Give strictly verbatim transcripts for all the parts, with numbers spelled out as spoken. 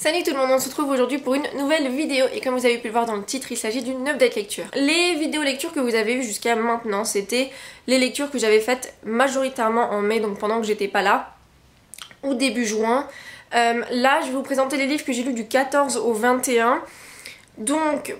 Salut tout le monde, on se retrouve aujourd'hui pour une nouvelle vidéo et comme vous avez pu le voir dans le titre, il s'agit d'une update lecture. Les vidéos lectures que vous avez vues jusqu'à maintenant, c'était les lectures que j'avais faites majoritairement en mai, donc pendant que j'étais pas là, ou début juin. Euh, là, je vais vous présenter les livres que j'ai lus du quatorze au vingt et un. Donc,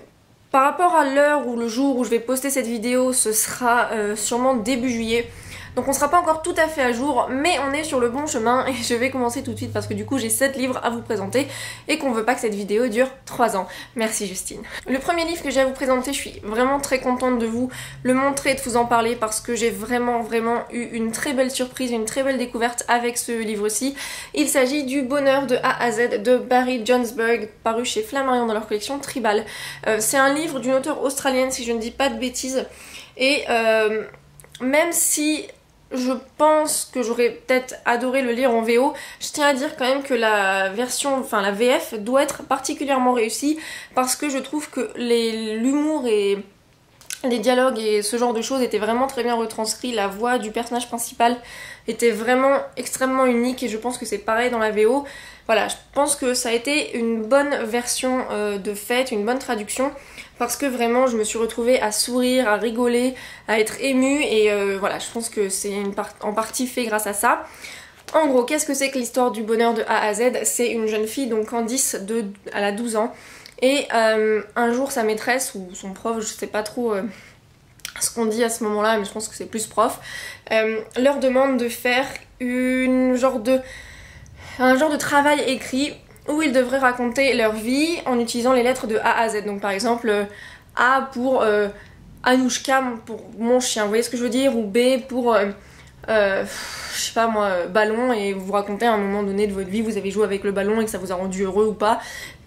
par rapport à l'heure ou le jour où je vais poster cette vidéo, ce sera euh, sûrement début juillet. Donc on sera pas encore tout à fait à jour, mais on est sur le bon chemin et je vais commencer tout de suite parce que du coup j'ai sept livres à vous présenter et qu'on veut pas que cette vidéo dure trois ans. Merci Justine. Le premier livre que j'ai à vous présenter, je suis vraiment très contente de vous le montrer et de vous en parler parce que j'ai vraiment vraiment eu une très belle surprise, une très belle découverte avec ce livre-ci. Il s'agit du Bonheur de A à Z de Barry Jonsberg, paru chez Flammarion dans leur collection Tribal. Euh, C'est un livre d'une auteure australienne si je ne dis pas de bêtises et euh, même si... je pense que j'aurais peut-être adoré le lire en V O. Je tiens à dire quand même que la version, enfin la V F doit être particulièrement réussie parce que je trouve que l'humour et les dialogues et ce genre de choses étaient vraiment très bien retranscrits. La voix du personnage principal était vraiment extrêmement unique et je pense que c'est pareil dans la V O. Voilà, je pense que ça a été une bonne version euh, de fête, une bonne traduction, parce que vraiment je me suis retrouvée à sourire, à rigoler, à être émue, et euh, voilà, je pense que c'est par en partie fait grâce à ça. En gros, qu'est-ce que c'est que l'histoire du bonheur de A à Z? C'est une jeune fille, donc Candice, de, elle a douze ans, et euh, un jour sa maîtresse, ou son prof, je sais pas trop... Euh... ce qu'on dit à ce moment-là, mais je pense que c'est plus prof, euh, leur demande de faire une genre de, un genre de travail écrit où ils devraient raconter leur vie en utilisant les lettres de A à Z. Donc par exemple A pour euh, Anouchka, pour mon chien, vous voyez ce que je veux dire, ou B pour, euh, euh, je sais pas moi, ballon, et vous racontez à un moment donné de votre vie, vous avez joué avec le ballon et que ça vous a rendu heureux ou pas.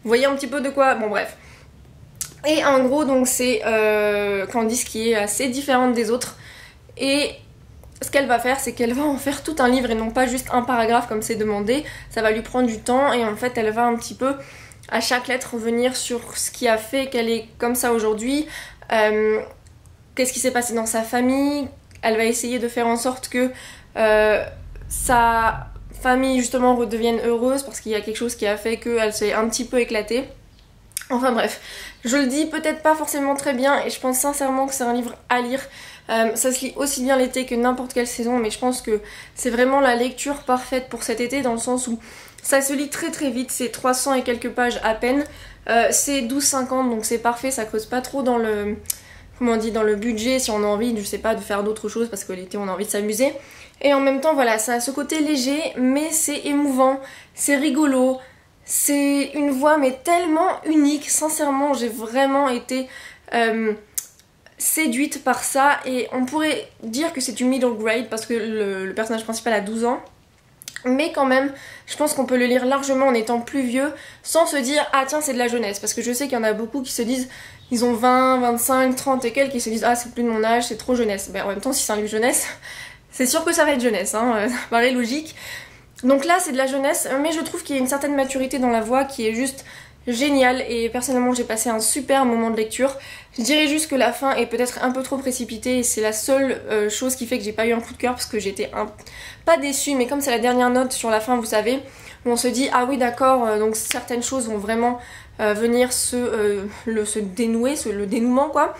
Vous voyez un petit peu de quoi, bon bref. Et en gros, donc c'est euh, Candice qui est assez différente des autres. Et ce qu'elle va faire, c'est qu'elle va en faire tout un livre et non pas juste un paragraphe comme c'est demandé. Ça va lui prendre du temps et en fait, elle va un petit peu à chaque lettre revenir sur ce qui a fait qu'elle est comme ça aujourd'hui. Euh, Qu'est-ce qui s'est passé dans sa famille. Elle va essayer de faire en sorte que euh, sa famille justement redevienne heureuse parce qu'il y a quelque chose qui a fait qu'elle s'est un petit peu éclatée. Enfin bref, je le dis peut-être pas forcément très bien et je pense sincèrement que c'est un livre à lire. Euh, ça se lit aussi bien l'été que n'importe quelle saison, mais je pense que c'est vraiment la lecture parfaite pour cet été dans le sens où ça se lit très très vite, c'est trois cents et quelques pages à peine. Euh, c'est douze cinquante donc c'est parfait, ça creuse pas trop dans le, comment on dit, dans le budget si on a envie, je sais pas, de faire d'autres choses parce que l'été on a envie de s'amuser. Et en même temps voilà, ça a ce côté léger mais c'est émouvant, c'est rigolo. C'est une voix mais tellement unique, sincèrement j'ai vraiment été euh, séduite par ça et on pourrait dire que c'est du middle grade parce que le, le personnage principal a douze ans, mais quand même je pense qu'on peut le lire largement en étant plus vieux sans se dire ah tiens c'est de la jeunesse, parce que je sais qu'il y en a beaucoup qui se disent, ils ont vingt, vingt-cinq, trente et quelques, qui se disent ah c'est plus de mon âge, c'est trop jeunesse. Ben, en même temps si c'est un livre jeunesse, c'est sûr que ça va être jeunesse, hein, ça paraît logique. Donc là c'est de la jeunesse, mais je trouve qu'il y a une certaine maturité dans la voix qui est juste géniale et personnellement j'ai passé un super moment de lecture. Je dirais juste que la fin est peut-être un peu trop précipitée et c'est la seule euh, chose qui fait que j'ai pas eu un coup de cœur parce que j'étais un... pas déçue, mais comme c'est la dernière note sur la fin vous savez, où on se dit ah oui d'accord, euh, donc certaines choses vont vraiment euh, venir se, euh, le, se dénouer, se, le dénouement quoi.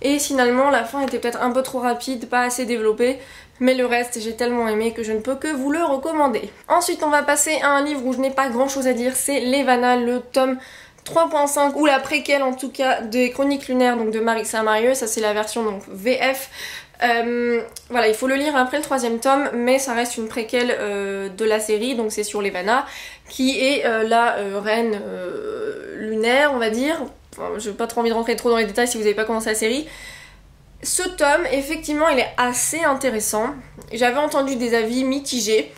Et finalement la fin était peut-être un peu trop rapide, pas assez développée, mais le reste j'ai tellement aimé que je ne peux que vous le recommander. Ensuite on va passer à un livre où je n'ai pas grand chose à dire, c'est Levana, le tome trois point cinq ou la préquelle en tout cas des Chroniques lunaires donc de Marissa Meyer, ça c'est la version donc V F. Euh, voilà, il faut le lire après le troisième tome, mais ça reste une préquelle euh, de la série, donc c'est sur Levana qui est euh, la euh, reine euh, lunaire on va dire. Enfin, j'ai pas trop envie de rentrer trop dans les détails si vous n'avez pas commencé la série. Ce tome, effectivement, il est assez intéressant. J'avais entendu des avis mitigés,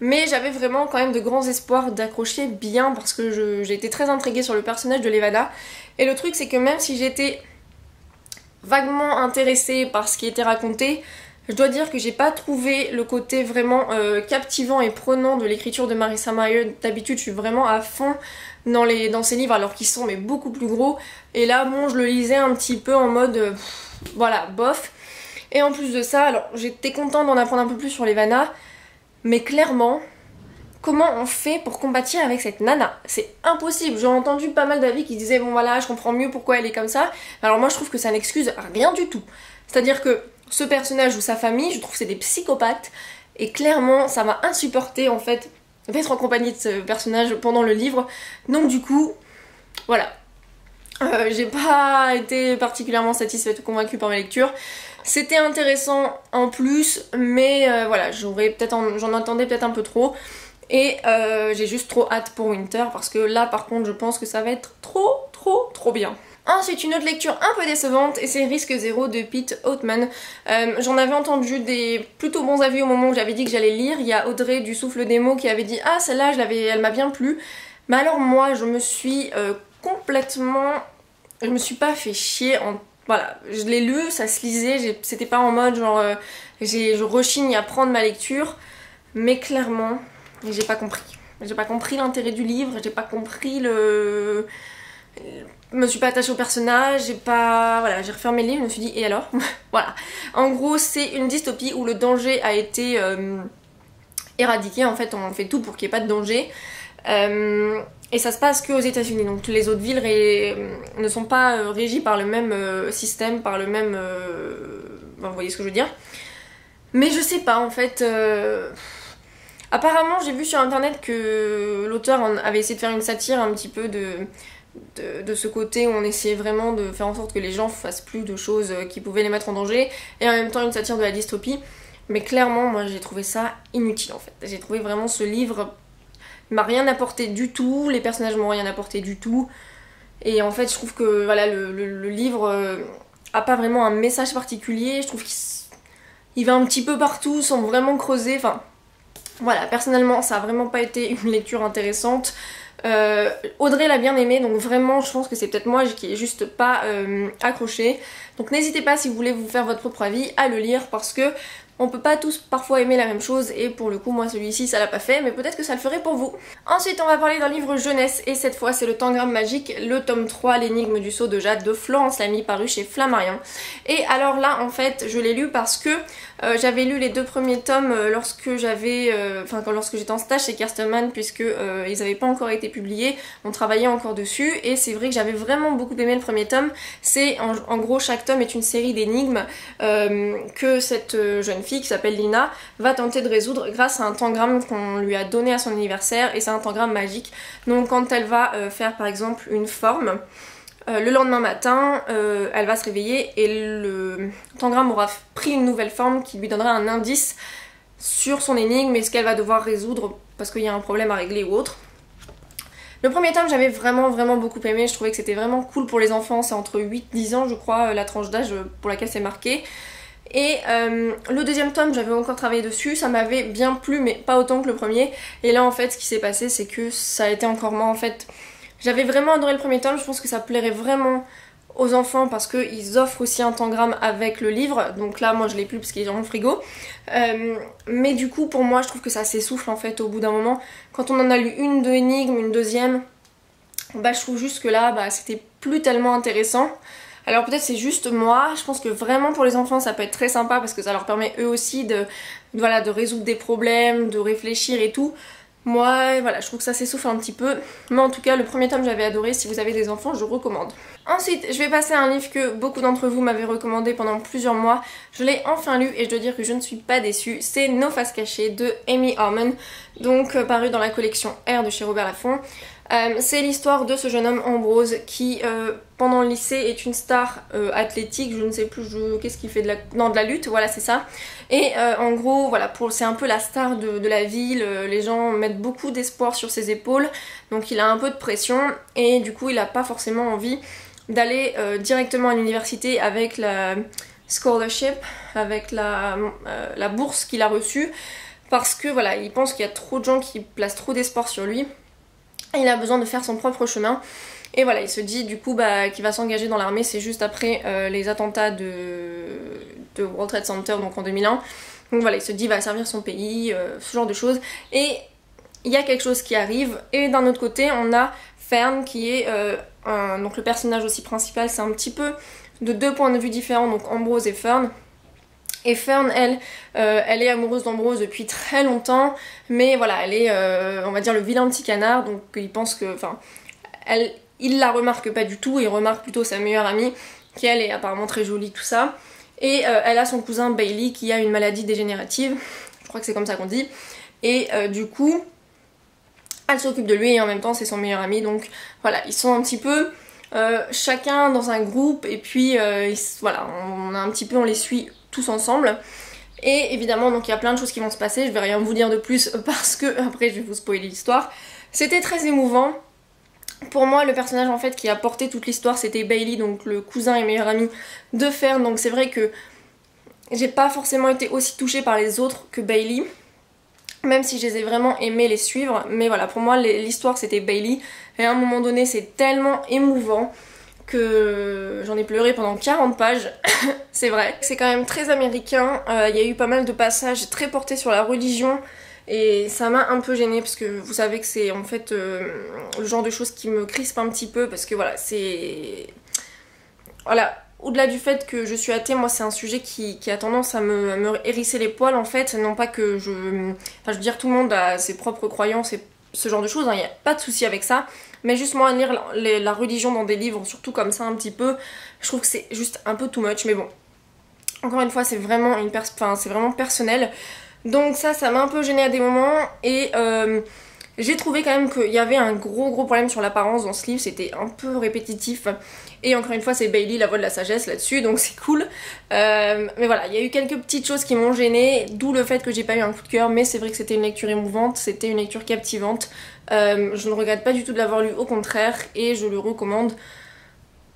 mais j'avais vraiment quand même de grands espoirs d'accrocher bien parce que j'ai été très intriguée sur le personnage de Levana. Et le truc, c'est que même si j'étais vaguement intéressée par ce qui était raconté, je dois dire que j'ai pas trouvé le côté vraiment euh, captivant et prenant de l'écriture de Marissa Meyer. D'habitude, je suis vraiment à fond dans, les, dans ces livres, alors qu'ils sont mais beaucoup plus gros. Et là, bon, je le lisais un petit peu en mode... Euh, voilà, bof. Et en plus de ça, alors j'étais contente d'en apprendre un peu plus sur Levana, mais clairement, Comment on fait pour combattre avec cette nana? C'est impossible. J'ai entendu pas mal d'avis qui disaient bon voilà, je comprends mieux pourquoi elle est comme ça. Alors moi je trouve que ça n'excuse rien du tout. C'est-à-dire que ce personnage ou sa famille, je trouve que c'est des psychopathes et clairement ça m'a insupporté en fait d'être en compagnie de ce personnage pendant le livre. Donc du coup, voilà. Euh, j'ai pas été particulièrement satisfaite ou convaincue par ma lecture. C'était intéressant en plus, mais euh, voilà, j'aurais peut-être, j'en attendais peut-être un peu trop. Et euh, j'ai juste trop hâte pour Winter parce que là par contre je pense que ça va être trop trop trop bien. Ensuite une autre lecture un peu décevante et c'est Risque Zéro de Pete Hautman. Euh, J'en avais entendu des plutôt bons avis au moment où j'avais dit que j'allais lire. Il y a Audrey du Souffle des mots qui avait dit ah celle-là je l'avais, elle m'a bien plu. Mais alors moi je me suis euh, complètement... Je me suis pas fait chier en... Voilà, je l'ai lu, ça se lisait, c'était pas en mode genre euh, je rechigne à prendre ma lecture. Mais clairement... Et j'ai pas compris. J'ai pas compris l'intérêt du livre, j'ai pas compris le... Je me suis pas attachée au personnage, j'ai pas... Voilà, j'ai refermé le livre, je me suis dit, et alors? Voilà. En gros, c'est une dystopie où le danger a été euh, éradiqué. En fait, on fait tout pour qu'il n'y ait pas de danger. Euh, et ça se passe qu'aux États-Unis. Donc les autres villes ré... ne sont pas régies par le même euh, système, par le même... Euh... Enfin, vous voyez ce que je veux dire. Mais je sais pas, en fait... Euh... Apparemment, j'ai vu sur internet que l'auteur avait essayé de faire une satire un petit peu de, de, de ce côté où on essayait vraiment de faire en sorte que les gens fassent plus de choses qui pouvaient les mettre en danger et en même temps une satire de la dystopie. Mais clairement, moi j'ai trouvé ça inutile en fait. J'ai trouvé vraiment ce livre m'a rien apporté du tout, les personnages m'ont rien apporté du tout. Et en fait, je trouve que voilà, le, le, le livre a pas vraiment un message particulier. Je trouve qu'il il va un petit peu partout sans vraiment creuser. Enfin. Voilà, personnellement ça a vraiment pas été une lecture intéressante. Euh, Audrey l'a bien aimé, donc vraiment je pense que c'est peut-être moi qui est juste pas euh, accrochée. Donc n'hésitez pas si vous voulez vous faire votre propre avis à le lire parce que on peut pas tous parfois aimer la même chose et pour le coup moi celui-ci ça l'a pas fait mais peut-être que ça le ferait pour vous. Ensuite on va parler d'un livre jeunesse et cette fois c'est le Tangram Magique, le tome trois, l'énigme du seau de jade de Florence Lamy paru chez Flammarion. Et alors là en fait je l'ai lu parce que euh, j'avais lu les deux premiers tomes lorsque j'avais, enfin euh, lorsque j'étais en stage chez Kersterman puisque euh, ils avaient pas encore été publiés, on travaillait encore dessus et c'est vrai que j'avais vraiment beaucoup aimé le premier tome. C'est en, en gros chaque tome est une série d'énigmes euh, que cette jeune fille qui s'appelle Lina va tenter de résoudre grâce à un tangramme qu'on lui a donné à son anniversaire et c'est un tangramme magique. Donc quand elle va euh, faire par exemple une forme, euh, le lendemain matin euh, elle va se réveiller et le tangramme aura pris une nouvelle forme qui lui donnera un indice sur son énigme et ce qu'elle va devoir résoudre parce qu'il y a un problème à régler ou autre. Le premier tome j'avais vraiment vraiment beaucoup aimé, je trouvais que c'était vraiment cool pour les enfants, c'est entre huit dix ans je crois la tranche d'âge pour laquelle c'est marqué. Et euh, le deuxième tome j'avais encore travaillé dessus, ça m'avait bien plu mais pas autant que le premier. Et là en fait ce qui s'est passé c'est que ça a été encore moins en fait. J'avais vraiment adoré le premier tome, je pense que ça plairait vraiment aux enfants parce qu'ils offrent aussi un tangramme avec le livre. Donc là moi je l'ai plus parce qu'il est dans le frigo. Euh, mais du coup pour moi je trouve que ça s'essouffle en fait au bout d'un moment. Quand on en a lu une, deux énigmes, une deuxième, bah je trouve juste que là bah, c'était plus tellement intéressant. Alors peut-être c'est juste moi, je pense que vraiment pour les enfants ça peut être très sympa parce que ça leur permet eux aussi de, voilà, de résoudre des problèmes, de réfléchir et tout. Moi voilà, je trouve que ça s'essouffle un petit peu, mais en tout cas le premier tome j'avais adoré, si vous avez des enfants je recommande. Ensuite je vais passer à un livre que beaucoup d'entre vous m'avez recommandé pendant plusieurs mois, je l'ai enfin lu et je dois dire que je ne suis pas déçue, c'est Nos faces cachées de Amy Harmon, donc paru dans la collection R de chez Robert Laffont. Euh, c'est l'histoire de ce jeune homme Ambrose qui euh, pendant le lycée est une star euh, athlétique, je ne sais plus je... qu'est-ce qu'il fait de la... Non, de la lutte, voilà c'est ça. Et euh, en gros voilà pour... c'est un peu la star de, de la ville, les gens mettent beaucoup d'espoir sur ses épaules donc il a un peu de pression et du coup il n'a pas forcément envie d'aller euh, directement à l'université avec la scholarship, avec la, euh, la bourse qu'il a reçue parce que voilà il pense qu'il y a trop de gens qui placent trop d'espoir sur lui. Il a besoin de faire son propre chemin et voilà il se dit du coup bah, qu'il va s'engager dans l'armée, c'est juste après euh, les attentats de... de World Trade Center donc en deux mille un, donc voilà il se dit il va servir son pays, euh, ce genre de choses et il y a quelque chose qui arrive. Et d'un autre côté on a Fern qui est euh, un... donc le personnage aussi principal, c'est un petit peu de deux points de vue différents donc Ambrose et Fern Et Fern, elle, euh, elle est amoureuse d'Ambrose depuis très longtemps, mais voilà, elle est, euh, on va dire, le vilain petit canard, donc il pense que, enfin, elle, il la remarque pas du tout, il remarque plutôt sa meilleure amie, qui elle est apparemment très jolie, tout ça, et euh, elle a son cousin Bailey qui a une maladie dégénérative, je crois que c'est comme ça qu'on dit, et euh, du coup, elle s'occupe de lui et en même temps c'est son meilleur ami, donc voilà, ils sont un petit peu... Euh, chacun dans un groupe et puis euh, ils, voilà, on, on a un petit peu, on les suit tous ensemble et évidemment donc il y a plein de choses qui vont se passer, je vais rien vous dire de plus parce que après je vais vous spoiler l'histoire. C'était très émouvant pour moi, le personnage en fait qui a porté toute l'histoire c'était Bailey, donc le cousin et meilleur ami de Fern, donc c'est vrai que j'ai pas forcément été aussi touchée par les autres que Bailey, même si je les ai vraiment aimé les suivre, mais voilà, pour moi l'histoire c'était Bailey, et à un moment donné c'est tellement émouvant que j'en ai pleuré pendant quarante pages, c'est vrai. C'est quand même très américain, euh, y a eu pas mal de passages très portés sur la religion, et ça m'a un peu gênée, parce que vous savez que c'est en fait euh, le genre de choses qui me crispe un petit peu, parce que voilà, c'est... Voilà, au-delà du fait que je suis athée, moi c'est un sujet qui, qui a tendance à me, à me hérisser les poils en fait, non pas que je... Enfin je veux dire, tout le monde a ses propres croyances et ce genre de choses, il n'y a pas de souci avec ça, mais juste moi lire la, les, la religion dans des livres, surtout comme ça un petit peu, je trouve que c'est juste un peu too much, mais bon. Encore une fois, c'est vraiment, une pers enfin, c'est vraiment personnel, donc ça, ça m'a un peu gênée à des moments, et... Euh, j'ai trouvé quand même qu'il y avait un gros gros problème sur l'apparence dans ce livre, c'était un peu répétitif. Et encore une fois c'est Bailey la voix de la sagesse là-dessus, donc c'est cool. Euh, mais voilà, il y a eu quelques petites choses qui m'ont gênée, d'où le fait que j'ai pas eu un coup de cœur, mais c'est vrai que c'était une lecture émouvante, c'était une lecture captivante. Euh, je ne regrette pas du tout de l'avoir lu, au contraire, et je le recommande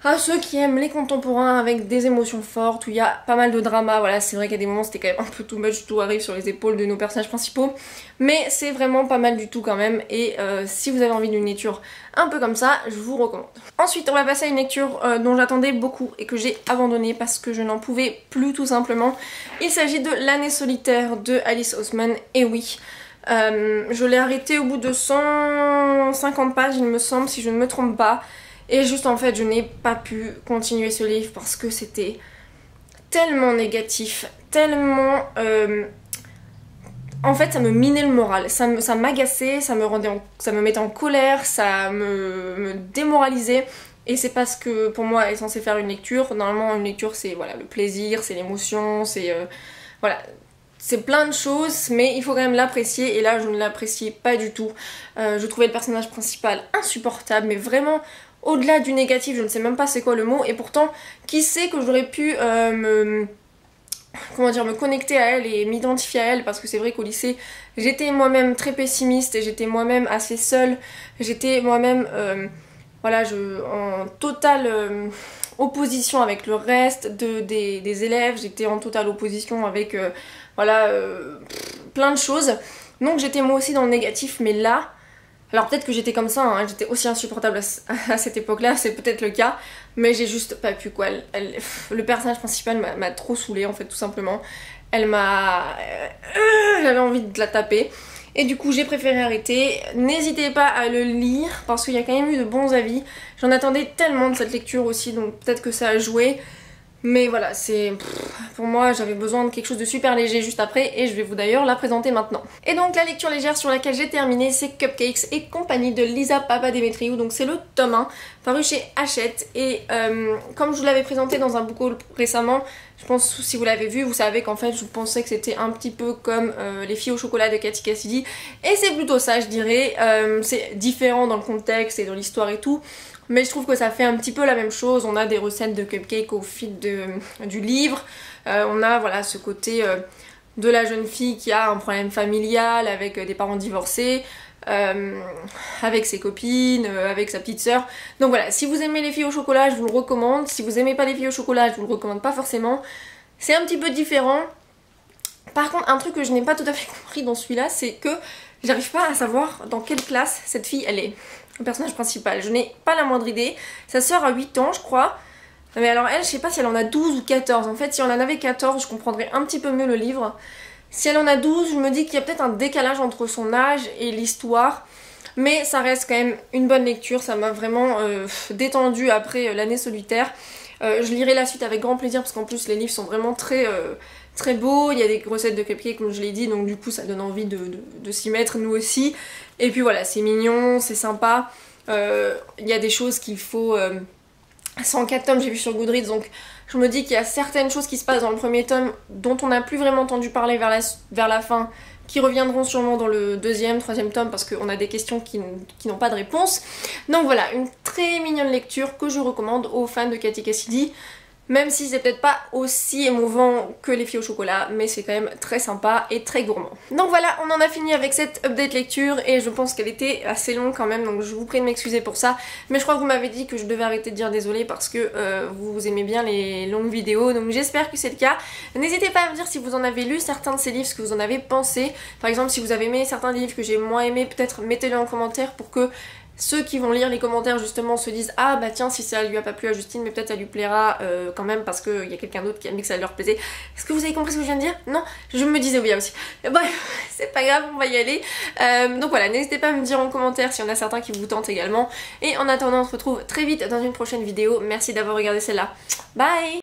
à ceux qui aiment les contemporains avec des émotions fortes, où il y a pas mal de drama. Voilà, c'est vrai qu'à des moments c'était quand même un peu too much, tout arrive sur les épaules de nos personnages principaux, mais c'est vraiment pas mal du tout quand même, et euh, si vous avez envie d'une lecture un peu comme ça, je vous recommande. Ensuite on va passer à une lecture euh, dont j'attendais beaucoup et que j'ai abandonnée parce que je n'en pouvais plus tout simplement. Il s'agit de L'année solitaire de Alice Hausman, et oui, euh, je l'ai arrêtée au bout de cent cinquante pages il me semble, si je ne me trompe pas. Et juste en fait je n'ai pas pu continuer ce livre parce que c'était tellement négatif, tellement... Euh... En fait ça me minait le moral, ça m'agaçait, ça, ça, en... ça me mettait en colère, ça me, me démoralisait. Et c'est pas ce que pour moi est censé faire une lecture. Normalement une lecture c'est voilà, le plaisir, c'est l'émotion, c'est... Euh... Voilà. C'est plein de choses, mais il faut quand même l'apprécier, et là je ne l'appréciais pas du tout. Euh, je trouvais le personnage principal insupportable, mais vraiment... Au-delà du négatif, je ne sais même pas c'est quoi le mot, et pourtant, qui sait que j'aurais pu euh, me, comment dire, me connecter à elle et m'identifier à elle, parce que c'est vrai qu'au lycée, j'étais moi-même très pessimiste, et j'étais moi-même assez seule, j'étais moi-même euh, voilà, je, en totale euh, opposition avec le reste de, des, des élèves, j'étais en totale opposition avec euh, voilà, euh, plein de choses, donc j'étais moi aussi dans le négatif, mais là... Alors peut-être que j'étais comme ça, hein, j'étais aussi insupportable à, à cette époque-là, c'est peut-être le cas, mais j'ai juste pas pu quoi. Elle, elle, le personnage principal m'a trop saoulée en fait, tout simplement. Elle m'a... Euh, j'avais envie de la taper. Et du coup j'ai préféré arrêter. N'hésitez pas à le lire parce qu'il y a quand même eu de bons avis. J'en attendais tellement de cette lecture aussi, donc peut-être que ça a joué. Mais voilà, c'est... Pour moi, j'avais besoin de quelque chose de super léger juste après, et je vais vous d'ailleurs la présenter maintenant. Et donc la lecture légère sur laquelle j'ai terminé, c'est Cupcakes et compagnie de Lisa Papademetriou, donc c'est le tome un, paru chez Hachette, et euh, comme je vous l'avais présenté dans un book haul récemment, je pense si vous l'avez vu, vous savez qu'en fait je pensais que c'était un petit peu comme euh, Les filles au chocolat de Cathy Cassidy, et c'est plutôt ça je dirais, euh, c'est différent dans le contexte et dans l'histoire et tout, mais je trouve que ça fait un petit peu la même chose. On a des recettes de cupcakes au fil de, du livre. Euh, on a voilà, ce côté euh, de la jeune fille qui a un problème familial avec des parents divorcés, euh, avec ses copines, euh, avec sa petite sœur. Donc voilà, si vous aimez Les filles au chocolat, je vous le recommande. Si vous aimez pas Les filles au chocolat, je vous le recommande pas forcément. C'est un petit peu différent. Par contre, un truc que je n'ai pas tout à fait compris dans celui-là, c'est que j'arrive pas à savoir dans quelle classe cette fille elle est. Le personnage principal, je n'ai pas la moindre idée. Sa sœur a huit ans je crois, mais alors elle, je sais pas si elle en a douze ou quatorze. En fait si elle en avait quatorze, je comprendrais un petit peu mieux le livre. Si elle en a douze, je me dis qu'il y a peut-être un décalage entre son âge et l'histoire, mais ça reste quand même une bonne lecture. Ça m'a vraiment euh, détendue après euh, L'année solitaire. Euh, je lirai la suite avec grand plaisir parce qu'en plus les livres sont vraiment très, euh, très beau, il y a des recettes de cupcakes comme je l'ai dit, donc du coup ça donne envie de, de, de s'y mettre nous aussi. Et puis voilà, c'est mignon, c'est sympa, euh, il y a des choses qu'il faut... Euh, cent quatre tomes j'ai vu sur Goodreads, donc je me dis qu'il y a certaines choses qui se passent dans le premier tome dont on n'a plus vraiment entendu parler vers la, vers la fin, qui reviendront sûrement dans le deuxième, troisième tome parce qu'on a des questions qui, qui n'ont pas de réponse. Donc voilà, une très mignonne lecture que je recommande aux fans de Cathy Cassidy, même si c'est peut-être pas aussi émouvant que Les filles au chocolat, mais c'est quand même très sympa et très gourmand. Donc voilà, on en a fini avec cette update lecture et je pense qu'elle était assez longue quand même, donc je vous prie de m'excuser pour ça, mais je crois que vous m'avez dit que je devais arrêter de dire désolé parce que euh, vous aimez bien les longues vidéos, donc j'espère que c'est le cas. N'hésitez pas à me dire si vous en avez lu certains de ces livres, ce que vous en avez pensé. Par exemple, si vous avez aimé certains livres que j'ai moins aimé, peut-être mettez-les en commentaire pour que ceux qui vont lire les commentaires justement se disent ah bah tiens, si ça lui a pas plu à Justine, mais peut-être ça lui plaira euh, quand même parce qu'il y a quelqu'un d'autre qui a mis que ça leur plaisait. Est-ce que vous avez compris ce que je viens de dire? Non, je me disais oui aussi. Bref, c'est pas grave, on va y aller. Euh, donc voilà, n'hésitez pas à me dire en commentaire s'il y en a certains qui vous tentent également. Et en attendant, on se retrouve très vite dans une prochaine vidéo. Merci d'avoir regardé celle-là. Bye!